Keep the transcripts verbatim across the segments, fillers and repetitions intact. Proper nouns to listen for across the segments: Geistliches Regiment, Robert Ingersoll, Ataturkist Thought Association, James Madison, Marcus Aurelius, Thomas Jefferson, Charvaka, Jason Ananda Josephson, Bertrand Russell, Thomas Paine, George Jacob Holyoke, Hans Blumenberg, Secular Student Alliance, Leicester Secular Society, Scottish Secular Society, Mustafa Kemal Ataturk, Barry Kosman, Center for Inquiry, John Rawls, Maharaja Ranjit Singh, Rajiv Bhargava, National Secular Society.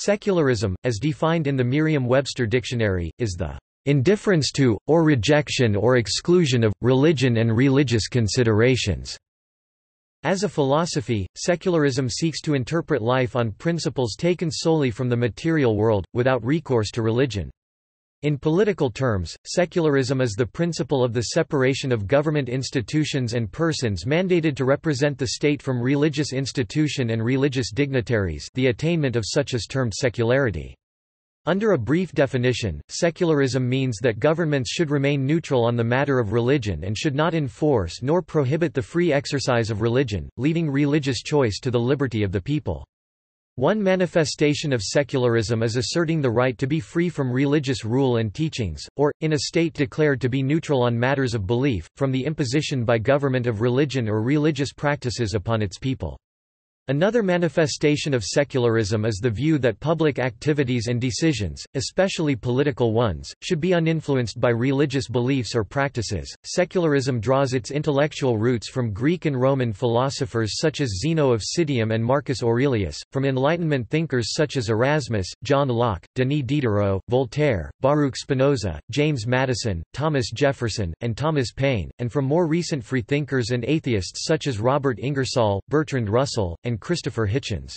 Secularism, as defined in the Merriam-Webster dictionary, is the indifference to, or rejection or exclusion of, religion and religious considerations. As a philosophy, secularism seeks to interpret life on principles taken solely from the material world, without recourse to religion. In political terms, secularism is the principle of the separation of government institutions and persons mandated to represent the state from religious institution and religious dignitaries, the attainment of such is termed secularity. Under a brief definition, secularism means that governments should remain neutral on the matter of religion and should not enforce nor prohibit the free exercise of religion, leaving religious choice to the liberty of the people. One manifestation of secularism is asserting the right to be free from religious rule and teachings, or, in a state declared to be neutral on matters of belief, from the imposition by government of religion or religious practices upon its people. Another manifestation of secularism is the view that public activities and decisions, especially political ones, should be uninfluenced by religious beliefs or practices. Secularism draws its intellectual roots from Greek and Roman philosophers such as Zeno of Citium and Marcus Aurelius, from Enlightenment thinkers such as Erasmus, John Locke, Denis Diderot, Voltaire, Baruch Spinoza, James Madison, Thomas Jefferson, and Thomas Paine, and from more recent freethinkers and atheists such as Robert Ingersoll, Bertrand Russell, and Christopher Hitchens.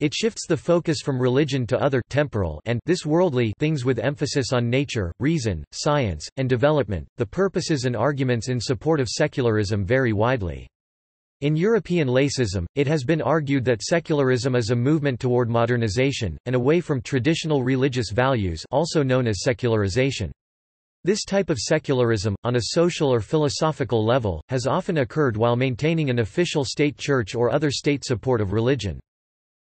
It shifts the focus from religion to other temporal and this worldly things with emphasis on nature, reason, science, and development. The purposes and arguments in support of secularism vary widely. In European laicism, it has been argued that secularism is a movement toward modernization and away from traditional religious values, also known as secularization. This type of secularism, on a social or philosophical level, has often occurred while maintaining an official state church or other state support of religion.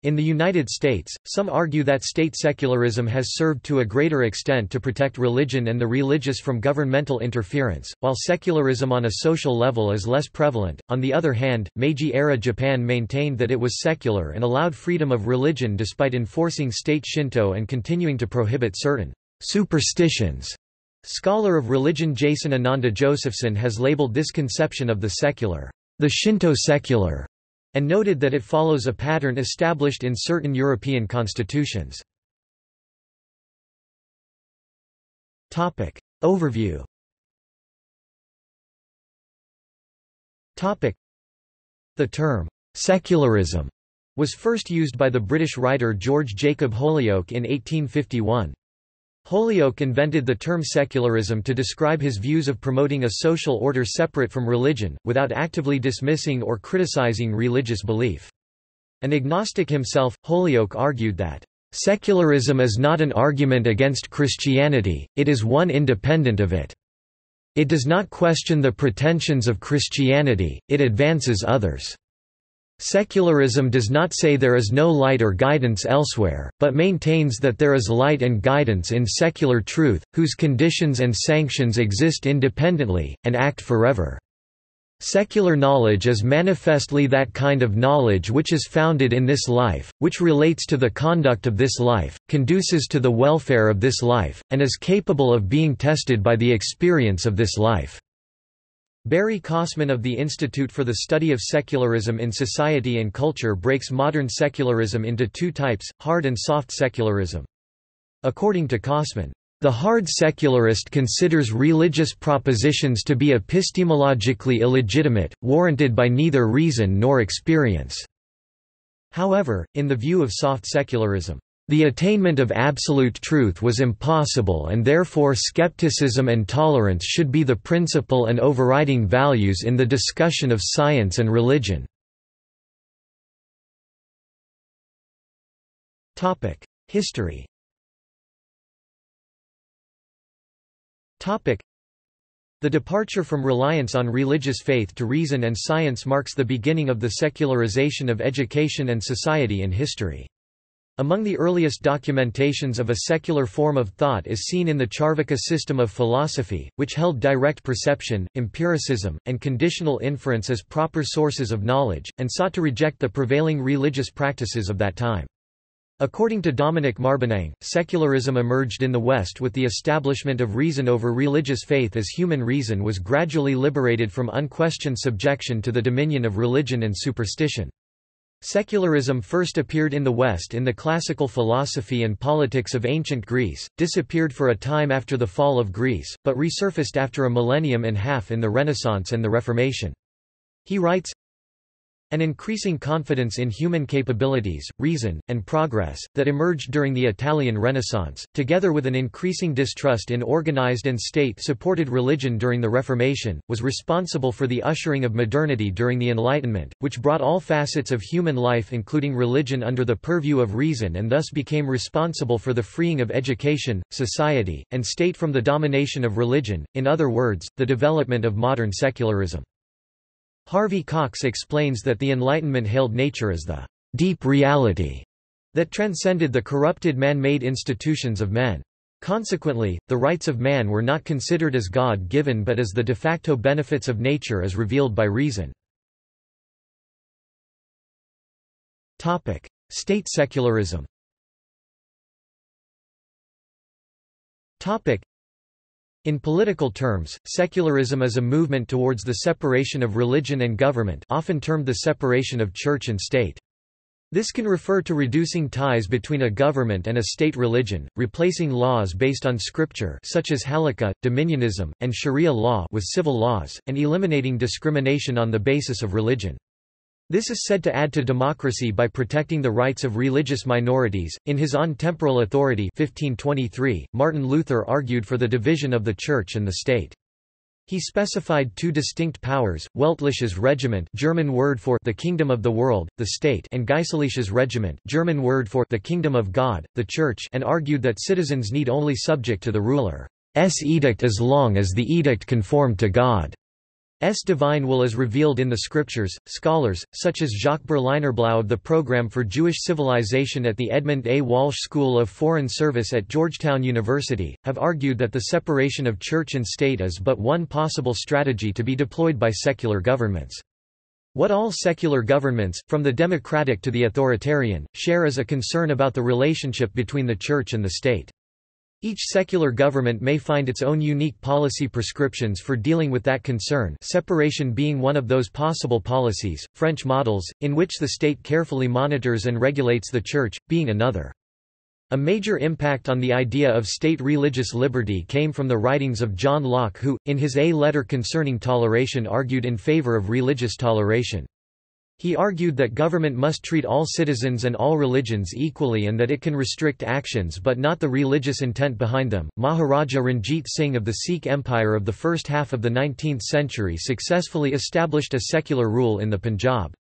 In the United States, some argue that state secularism has served to a greater extent to protect religion and the religious from governmental interference, while secularism on a social level is less prevalent. On the other hand, Meiji-era Japan maintained that it was secular and allowed freedom of religion despite enforcing state Shinto and continuing to prohibit certain superstitions. Scholar of religion Jason Ananda Josephson has labeled this conception of the secular, the Shinto secular, and noted that it follows a pattern established in certain European constitutions. Topic. Overview. Topic. The term, secularism, was first used by the British writer George Jacob Holyoke in eighteen fifty-one. Holyoke invented the term secularism to describe his views of promoting a social order separate from religion, without actively dismissing or criticizing religious belief. An agnostic himself, Holyoke argued that, "Secularism is not an argument against Christianity, it is one independent of it. It does not question the pretensions of Christianity, it advances others. Secularism does not say there is no light or guidance elsewhere, but maintains that there is light and guidance in secular truth, whose conditions and sanctions exist independently, and act forever. Secular knowledge is manifestly that kind of knowledge which is founded in this life, which relates to the conduct of this life, conduces to the welfare of this life, and is capable of being tested by the experience of this life." Barry Kosman of the Institute for the Study of Secularism in Society and Culture breaks modern secularism into two types, hard and soft secularism. According to Kosman, "The hard secularist considers religious propositions to be epistemologically illegitimate, warranted by neither reason nor experience." However, in the view of soft secularism, "The attainment of absolute truth was impossible and therefore skepticism and tolerance should be the principal and overriding values in the discussion of science and religion." History. The departure from reliance on religious faith to reason and science marks the beginning of the secularization of education and society in history. Among the earliest documentations of a secular form of thought is seen in the Charvaka system of philosophy, which held direct perception, empiricism, and conditional inference as proper sources of knowledge, and sought to reject the prevailing religious practices of that time. According to Dominic Marbanang, secularism emerged in the West with the establishment of reason over religious faith as human reason was gradually liberated from unquestioned subjection to the dominion of religion and superstition. Secularism first appeared in the West in the classical philosophy and politics of ancient Greece, disappeared for a time after the fall of Greece, but resurfaced after a millennium and a half in the Renaissance and the Reformation. He writes, "An increasing confidence in human capabilities, reason, and progress, that emerged during the Italian Renaissance, together with an increasing distrust in organized and state-supported religion during the Reformation, was responsible for the ushering of modernity during the Enlightenment, which brought all facets of human life including religion under the purview of reason and thus became responsible for the freeing of education, society, and state from the domination of religion, in other words, the development of modern secularism." Harvey Cox explains that the Enlightenment hailed nature as the deep reality that transcended the corrupted man-made institutions of men. Consequently, the rights of man were not considered as God-given but as the de facto benefits of nature as revealed by reason. Topic: State secularism. Topic: In political terms, secularism is a movement towards the separation of religion and government, often termed the separation of church and state. This can refer to reducing ties between a government and a state religion, replacing laws based on scripture such as halakha, dominionism, and sharia law with civil laws, and eliminating discrimination on the basis of religion. This is said to add to democracy by protecting the rights of religious minorities. In his On Temporal Authority fifteen twenty-three, Martin Luther argued for the division of the church and the state. He specified two distinct powers: Weltliches Regiment, German word for the kingdom of the world, the state, and Geistliches Regiment, German word for the kingdom of God, the church, and argued that citizens need only subject to the ruler's edict as long as the edict conformed to God. S. divine will is revealed in the scriptures. Scholars, such as Jacques Berlinerblau of the Program for Jewish Civilization at the Edmund A. Walsh School of Foreign Service at Georgetown University, have argued that the separation of church and state is but one possible strategy to be deployed by secular governments. What all secular governments, from the democratic to the authoritarian, share is a concern about the relationship between the church and the state. Each secular government may find its own unique policy prescriptions for dealing with that concern, separation being one of those possible policies, French models, in which the state carefully monitors and regulates the church, being another. A major impact on the idea of state religious liberty came from the writings of John Locke who, in his A Letter Concerning Toleration, argued in favor of religious toleration. He argued that government must treat all citizens and all religions equally and that it can restrict actions but not the religious intent behind them. Maharaja Ranjit Singh of the Sikh Empire of the first half of the nineteenth century successfully established a secular rule in the Punjab.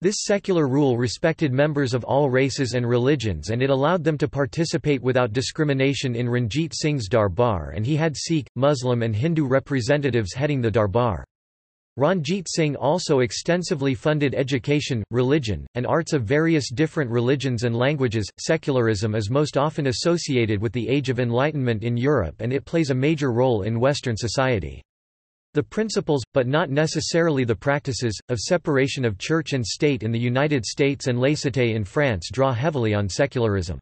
This secular rule respected members of all races and religions and it allowed them to participate without discrimination in Ranjit Singh's darbar, and he had Sikh, Muslim and Hindu representatives heading the darbar. Ranjit Singh also extensively funded education, religion, and arts of various different religions and languages. Secularism is most often associated with the Age of Enlightenment in Europe and it plays a major role in Western society. The principles, but not necessarily the practices, of separation of church and state in the United States and laïcité in France draw heavily on secularism.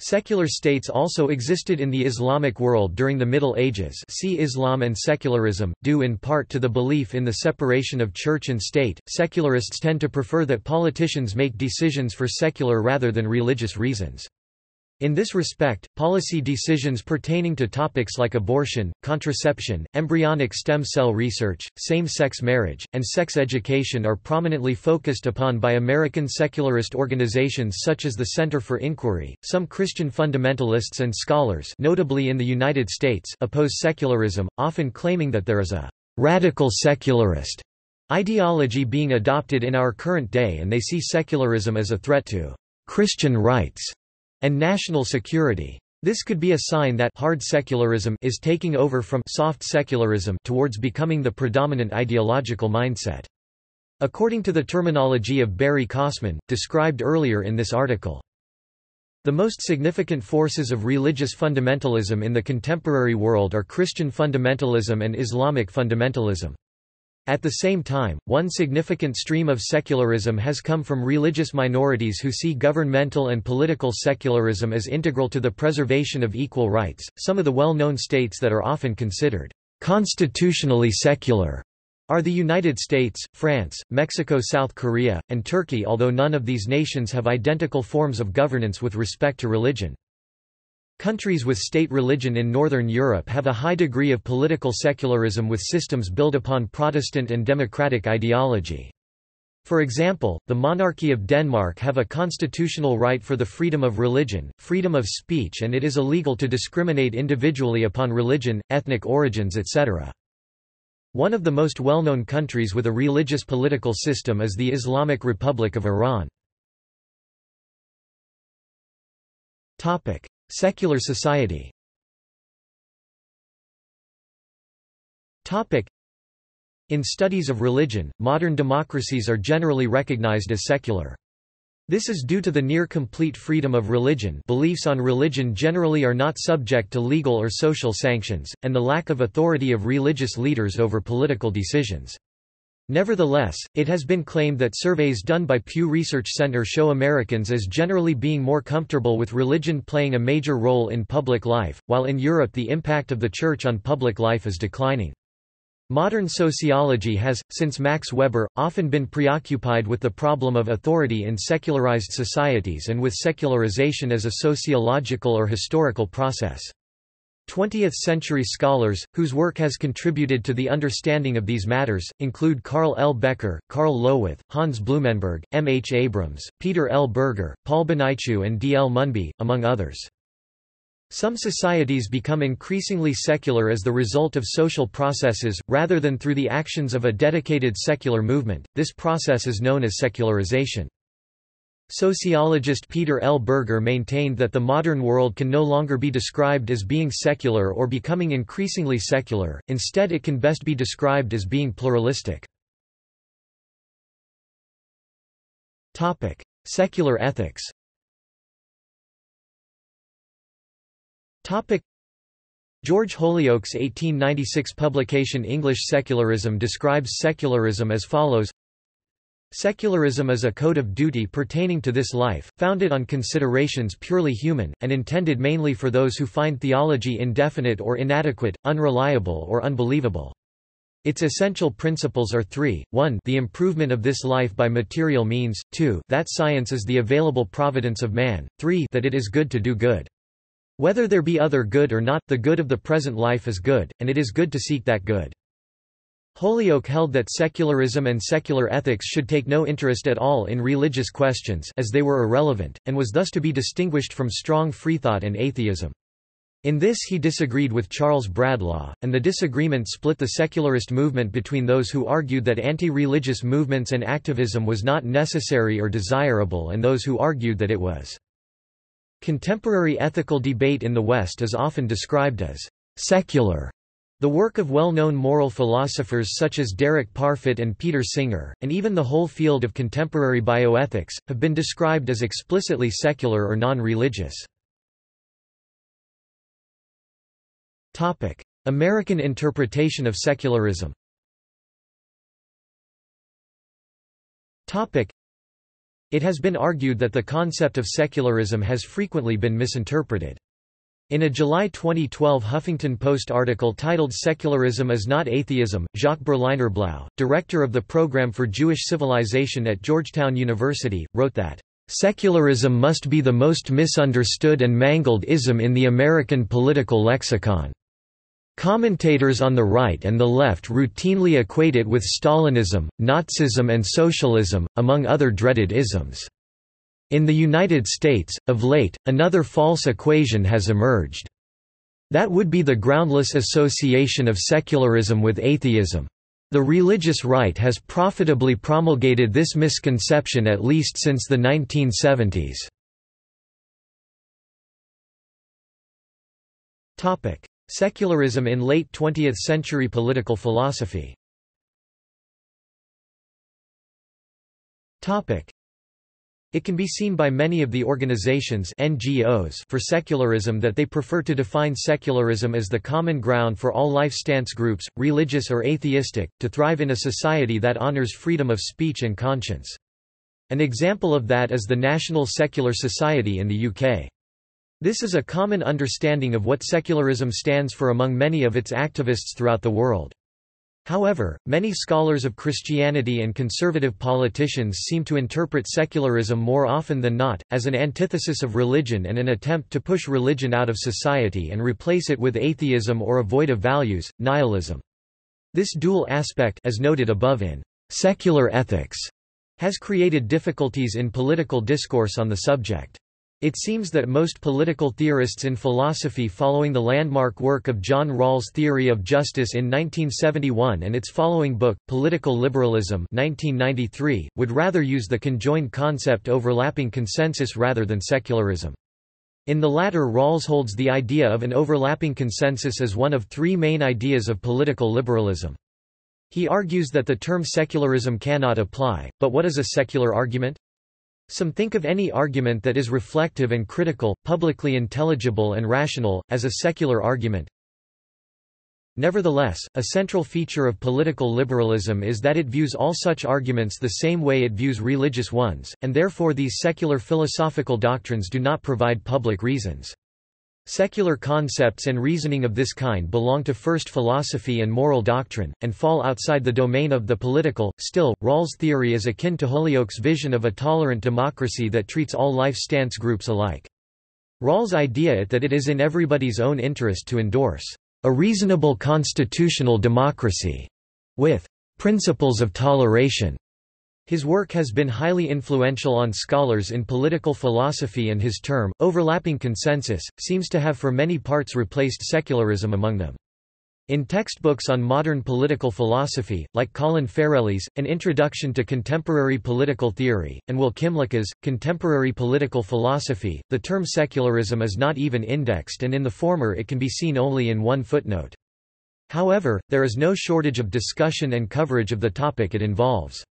Secular states also existed in the Islamic world during the Middle Ages. See Islam and secularism. Due in part to the belief in the separation of church and state, secularists tend to prefer that politicians make decisions for secular rather than religious reasons. In this respect, policy decisions pertaining to topics like abortion, contraception, embryonic stem cell research, same-sex marriage, and sex education are prominently focused upon by American secularist organizations such as the Center for Inquiry. Some Christian fundamentalists and scholars, notably in the United States, oppose secularism, often claiming that there is a radical secularist ideology being adopted in our current day, and they see secularism as a threat to Christian rights and national security. This could be a sign that hard secularism is taking over from soft secularism towards becoming the predominant ideological mindset. According to the terminology of Barry Kosman, described earlier in this article, the most significant forces of religious fundamentalism in the contemporary world are Christian fundamentalism and Islamic fundamentalism. At the same time, one significant stream of secularism has come from religious minorities who see governmental and political secularism as integral to the preservation of equal rights. Some of the well-known states that are often considered constitutionally secular are the United States, France, Mexico, South Korea, and Turkey, although none of these nations have identical forms of governance with respect to religion. Countries with state religion in Northern Europe have a high degree of political secularism with systems built upon Protestant and democratic ideology. For example, the monarchy of Denmark have a constitutional right for the freedom of religion, freedom of speech, and it is illegal to discriminate individually upon religion, ethnic origins, et cetera. One of the most well-known countries with a religious political system is the Islamic Republic of Iran. Topic: Secular society. Topic: In studies of religion, modern democracies are generally recognized as secular. This is due to the near-complete freedom of religion. Beliefs on religion generally are not subject to legal or social sanctions, and the lack of authority of religious leaders over political decisions. Nevertheless, it has been claimed that surveys done by Pew Research Center show Americans as generally being more comfortable with religion playing a major role in public life, while in Europe the impact of the church on public life is declining. Modern sociology has, since Max Weber, often been preoccupied with the problem of authority in secularized societies and with secularization as a sociological or historical process. twentieth-century scholars, whose work has contributed to the understanding of these matters, include Karl L. Becker, Karl Lowith, Hans Blumenberg, M. H. Abrams, Peter L. Berger, Paul Benichou, and D. L. Munby, among others. Some societies become increasingly secular as the result of social processes, rather than through the actions of a dedicated secular movement. This process is known as secularization. Sociologist Peter L. Berger maintained that the modern world can no longer be described as being secular or becoming increasingly secular, instead it can best be described as being pluralistic. Topic: Secular ethics. George Holyoke's eighteen ninety-six publication English Secularism describes secularism as follows: Secularism is a code of duty pertaining to this life, founded on considerations purely human, and intended mainly for those who find theology indefinite or inadequate, unreliable or unbelievable. Its essential principles are three, one the improvement of this life by material means, two that science is the available providence of man, three that it is good to do good. Whether there be other good or not, the good of the present life is good, and it is good to seek that good. Holyoke held that secularism and secular ethics should take no interest at all in religious questions, as they were irrelevant, and was thus to be distinguished from strong freethought and atheism. In this he disagreed with Charles Bradlaugh, and the disagreement split the secularist movement between those who argued that anti-religious movements and activism was not necessary or desirable and those who argued that it was. Contemporary ethical debate in the West is often described as secular, the work of well-known moral philosophers such as Derek Parfit and Peter Singer, and even the whole field of contemporary bioethics, have been described as explicitly secular or non-religious. American interpretation of secularism. It has been argued that the concept of secularism has frequently been misinterpreted. In a July twenty twelve Huffington Post article titled Secularism is Not Atheism, Jacques Berlinerblau, director of the Program for Jewish Civilization at Georgetown University, wrote that, "Secularism must be the most misunderstood and mangled ism in the American political lexicon. Commentators on the right and the left routinely equate it with Stalinism, Nazism and socialism, among other dreaded isms. In the United States, of late, another false equation has emerged. That would be the groundless association of secularism with atheism. The religious right has profitably promulgated this misconception at least since the nineteen seventies. Secularism in late twentieth century political philosophy. It can be seen by many of the organizations N G Os for secularism that they prefer to define secularism as the common ground for all life stance groups, religious or atheistic, to thrive in a society that honors freedom of speech and conscience. An example of that is the National Secular Society in the U K. This is a common understanding of what secularism stands for among many of its activists throughout the world. However, many scholars of Christianity and conservative politicians seem to interpret secularism more often than not, as an antithesis of religion and an attempt to push religion out of society and replace it with atheism or a void of values, nihilism. This dual aspect, as noted above in Secular Ethics, has created difficulties in political discourse on the subject. It seems that most political theorists in philosophy following the landmark work of John Rawls' Theory of Justice in nineteen seventy-one and its following book, Political Liberalism nineteen ninety-three, would rather use the conjoined concept overlapping consensus rather than secularism. In the latter, Rawls holds the idea of an overlapping consensus as one of three main ideas of political liberalism. He argues that the term secularism cannot apply, but what is a secular argument? Some think of any argument that is reflective and critical, publicly intelligible and rational, as a secular argument. Nevertheless, a central feature of political liberalism is that it views all such arguments the same way it views religious ones, and therefore these secular philosophical doctrines do not provide public reasons. Secular concepts and reasoning of this kind belong to first philosophy and moral doctrine, and fall outside the domain of the political. Still, Rawls' theory is akin to Holyoke's vision of a tolerant democracy that treats all life stance groups alike. Rawls' idea that it is in everybody's own interest to endorse a reasonable constitutional democracy with principles of toleration. His work has been highly influential on scholars in political philosophy, and his term, overlapping consensus, seems to have for many parts replaced secularism among them. In textbooks on modern political philosophy, like Colin Farrelly's, An Introduction to Contemporary Political Theory, and Will Kimlicka's, Contemporary Political Philosophy, the term secularism is not even indexed, and in the former it can be seen only in one footnote. However, there is no shortage of discussion and coverage of the topic it involves.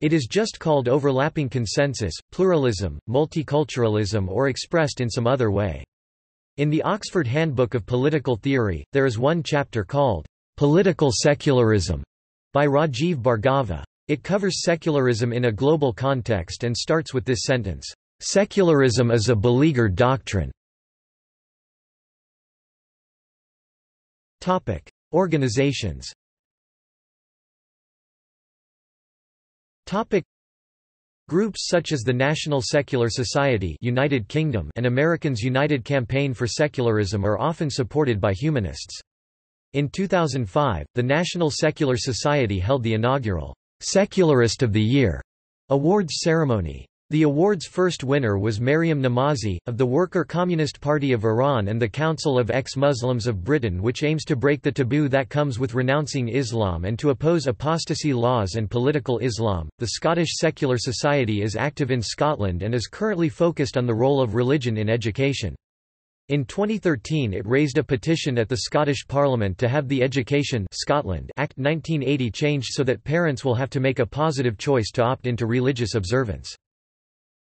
It is just called overlapping consensus, pluralism, multiculturalism, or expressed in some other way. In the Oxford Handbook of Political Theory, there is one chapter called Political Secularism by Rajiv Bhargava. It covers secularism in a global context and starts with this sentence, "Secularism is a beleaguered doctrine." Topic: Organizations. Topic. Groups such as the National Secular Society United Kingdom and Americans United Campaign for Secularism are often supported by humanists. In two thousand five, the National Secular Society held the inaugural Secularist of the Year awards ceremony. The award's first winner was Mariam Namazi, of the Worker Communist Party of Iran and the Council of Ex-Muslims of Britain, which aims to break the taboo that comes with renouncing Islam and to oppose apostasy laws and political Islam. The Scottish Secular Society is active in Scotland and is currently focused on the role of religion in education. In twenty thirteen, it raised a petition at the Scottish Parliament to have the Education Scotland Act nineteen eighty changed so that parents will have to make a positive choice to opt into religious observance.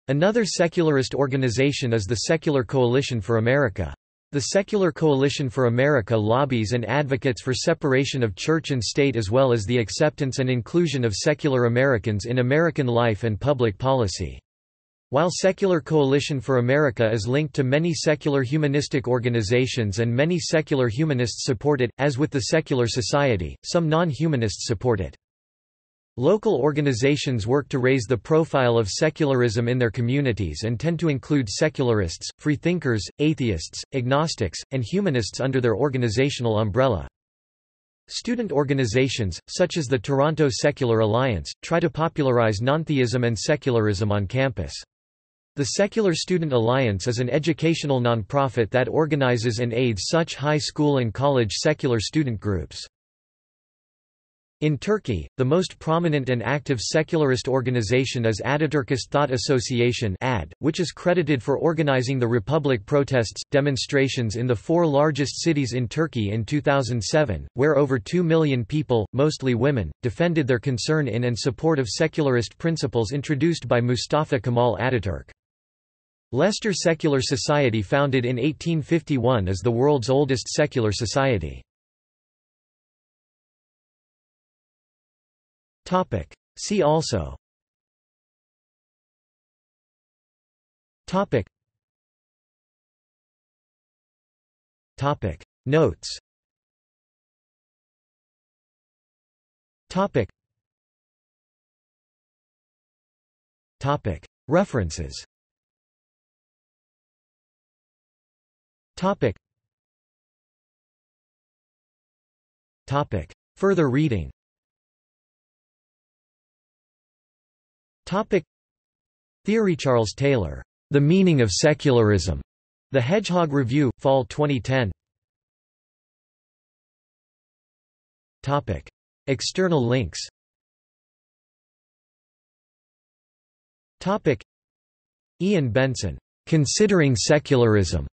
Another secularist organization is the Secular Coalition for America. The Secular Coalition for America lobbies and advocates for separation of church and state, as well as the acceptance and inclusion of secular Americans in American life and public policy. While Secular Coalition for America is linked to many secular humanistic organizations and many secular humanists support it, as with the Secular Society, some non-humanists support it. Local organizations work to raise the profile of secularism in their communities and tend to include secularists, freethinkers, atheists, agnostics, and humanists under their organizational umbrella. Student organizations, such as the Toronto Secular Alliance, try to popularize nontheism and secularism on campus. The Secular Student Alliance is an educational nonprofit that organizes and aids such high school and college secular student groups. In Turkey, the most prominent and active secularist organization is Ataturkist Thought Association (A D), which is credited for organizing the Republic protests, demonstrations in the four largest cities in Turkey in two thousand seven, where over two million people, mostly women, defended their concern in and support of secularist principles introduced by Mustafa Kemal Ataturk. Leicester Secular Society, founded in eighteen fifty-one, is the world's oldest secular society. See also Topic Notes Topic. Topic. References. Topic. Topic. Further reading. Topic. Theory. Charles Taylor. The Meaning of Secularism. The Hedgehog Review, Fall twenty ten. Topic. External links. Topic. Ian Benson. Considering Secularism.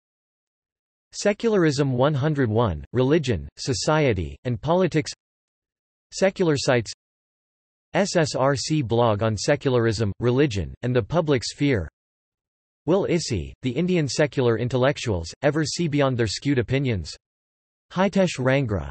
Secularism one oh one, Religion, Society, and Politics. Secular Sites. S S R C blog on secularism, religion, and the public sphere. Will Issy, The Indian Secular Intellectuals, Ever See Beyond Their Skewed Opinions. Hitesh Rangra.